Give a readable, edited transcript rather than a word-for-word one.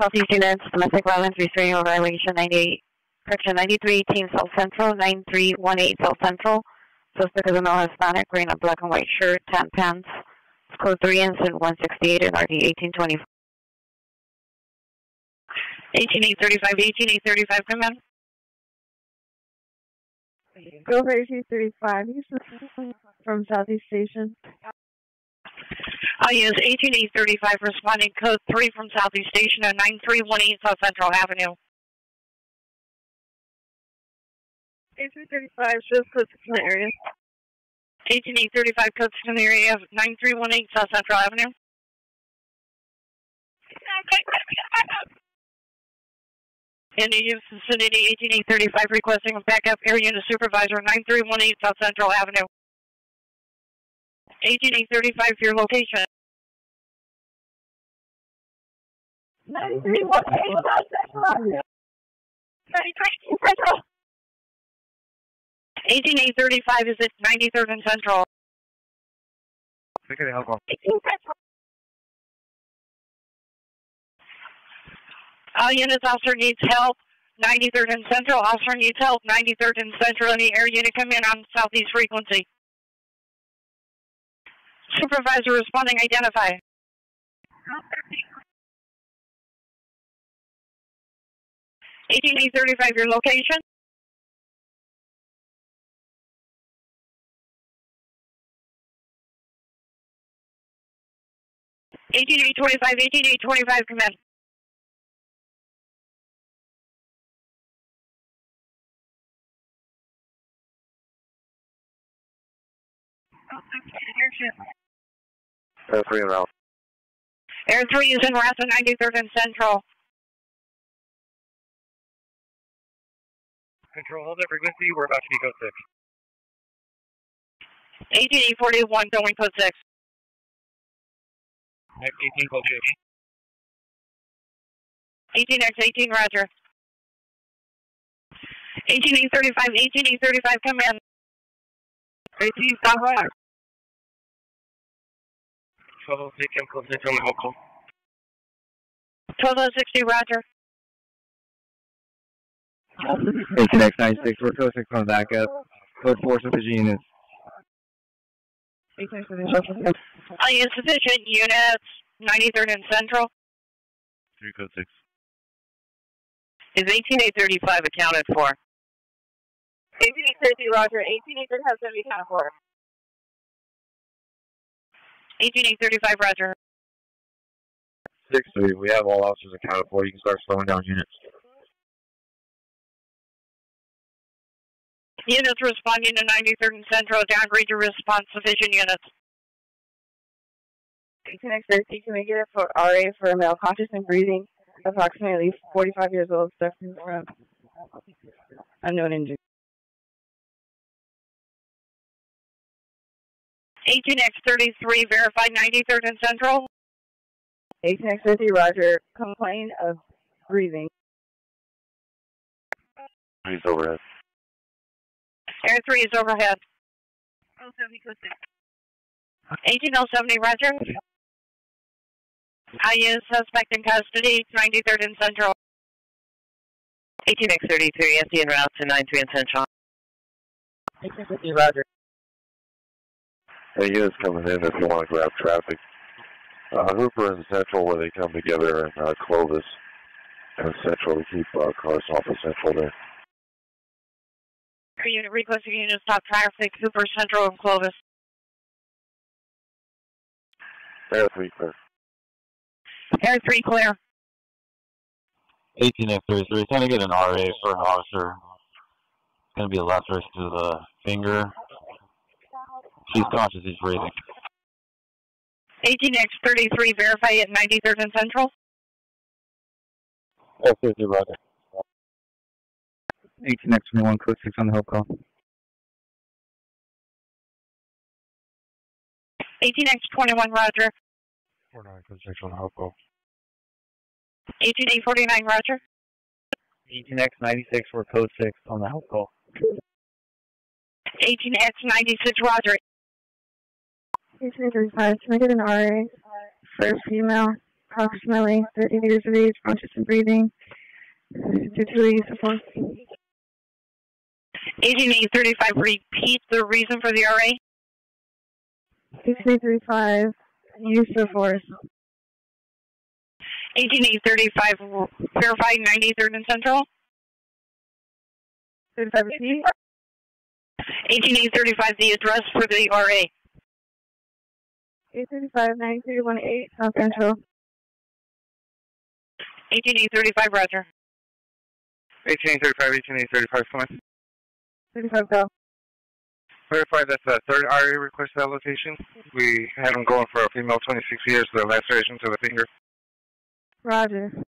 Southeast units, domestic violence restraining order violation 98, correction 93, Team South Central, 9318 South Central. Suspect is a male Hispanic wearing a black and white shirt, tan pants. It's code 3, incident 168 in RD 1824. 18835, come in. Go for 1835. He's from Southeast Station. Yes, 18835, responding code 3 from Southeast Station at 9318 South Central Avenue. 18835, just close to the area. 18835, code to the area of 9318 South Central Avenue. In the vicinity, 18835, requesting a backup air unit supervisor, 9318 South Central Avenue. 18835, your location. 9318 South Central Avenue. 9318 Central. 18835 is at 93rd and Central. 18 Central. All units, officer needs help, 93rd and Central. Officer needs help, 93rd and Central. Any air unit come in on Southeast frequency. Supervisor responding, identify. Okay. 18835, your location. 18825, 18825, come in. 3 in route. Air 3 is in route to 93rd and Central. Control, hold that frequency. We're about to be code 6. 18841, going code 6. 18, code 2. 18X18, roger. 18835, 18835, come in. 18, stop right. 1206, I'm close to local. 12060, roger. 18X96, we're code 6 on backup. Code 4, sufficient units. Insufficient units, 93rd and Central. 3 code 6. Is 18835 accounted for? 18830, roger. 18830 has been accounted for. 18835, roger. 6-3, we have all officers accounted for. You can start slowing down units. Units responding to 93rd and Central, downgrade your response, sufficient units. 18X13, can we get it for RA for a male conscious and breathing, approximately 45 years old, suffering from unknown injury? 18X33, verify 93rd and Central. 18X33, roger. Complaint of breathing. He's overhead. Air 3 is overhead. 070, code 6. 18070, roger. I is suspect in custody, 93rd and Central. 18X33, empty en route to 93 and Central. 1850, roger. Hey, units coming in if you want to grab traffic. Hooper and Central, where they come together in Clovis and Central, to keep cars off of Central there. Unit requesting units stop traffic, Hooper, Central, and Clovis. Air 3 clear. Air 3 clear. 18F33, trying to get an RA for an officer. It's going to be a left wrist to the finger. She's conscious, she's breathing. 18X33, verify at 93rd and Central. Air 33, roger. 18X21, code 6 on the help call. 18X21, roger. 49, code 6 on the help call. 18849, roger. 18X96, we're code 6 on the help call. 18X96, roger. 1835, can I get an RA for a female approximately 30 meters of age, conscious and breathing, due to the use of force. Agent 835, repeat the reason for the RA. 6835, use of force. Agent 835, verify 93rd and Central. 35, repeat. Agent 835, the address for the RA. 835-9318, South Central. 18-835, roger. 18-835, come on. 35, go. Verify that the third RA requested that location. We had them going for a female, 26 years, the laceration to the finger. Roger.